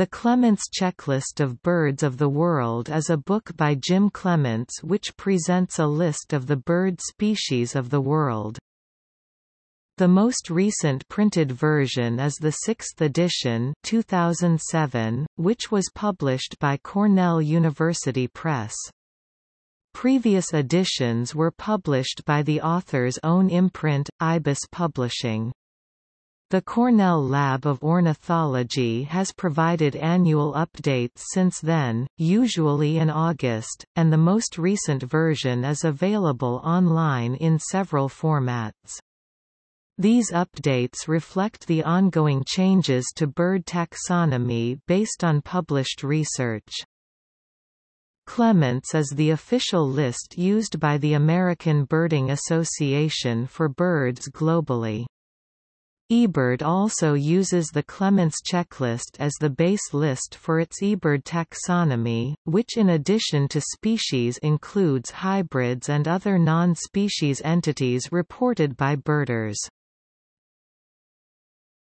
The Clements Checklist of Birds of the World is a book by Jim Clements which presents a list of the bird species of the world. The most recent printed version is the 6th edition 2007, which was published by Cornell University Press. Previous editions were published by the author's own imprint, Ibis Publishing. The Cornell Lab of Ornithology has provided annual updates since then, usually in August, and the most recent version is available online in several formats. These updates reflect the ongoing changes to bird taxonomy based on published research. Clements is the official list used by the American Birding Association for birds globally. eBird also uses the Clements Checklist as the base list for its eBird taxonomy, which in addition to species includes hybrids and other non-species entities reported by birders.